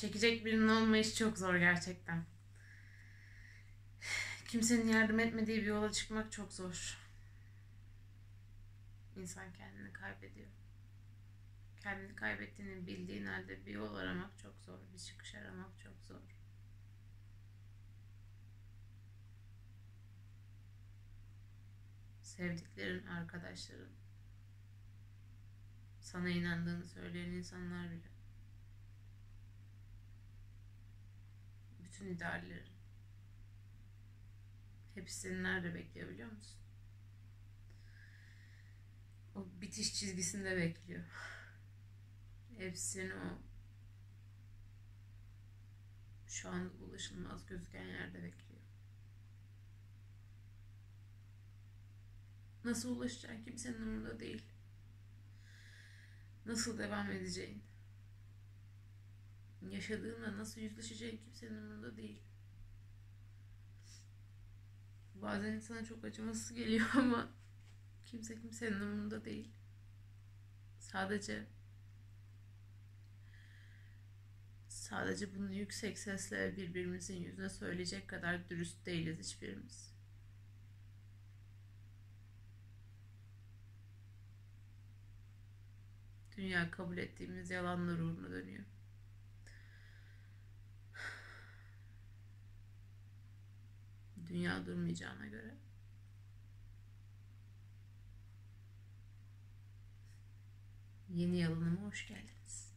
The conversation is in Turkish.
Çekecek birinin olmayışı çok zor gerçekten. Kimsenin yardım etmediği bir yola çıkmak çok zor. İnsan kendini kaybediyor. Kendini kaybettiğini bildiğin halde bir yol aramak çok zor. Bir çıkış aramak çok zor. Sevdiklerin, arkadaşların, sana inandığını söyleyen insanlar bile. Bütün ideallerin. Hepsi seni nerede bekliyor biliyor musun? O bitiş çizgisinde bekliyor. Hepsini o şu an ulaşılmaz gözüken yerde bekliyor. Nasıl ulaşacağın kimsenin umurunda değil. Nasıl devam edeceğin, yaşadığınla nasıl yüzleşeceğin kimsenin umurunda değil. Bazen insana çok acımasız geliyor ama kimse kimsenin umurunda değil. Sadece bunu yüksek sesle birbirimizin yüzüne söyleyecek kadar dürüst değiliz hiçbirimiz. Dünya kabul ettiğimiz yalanlar uğruna dönüyor. Dünya durmayacağına göre. Yeni yalanıma hoş geldiniz.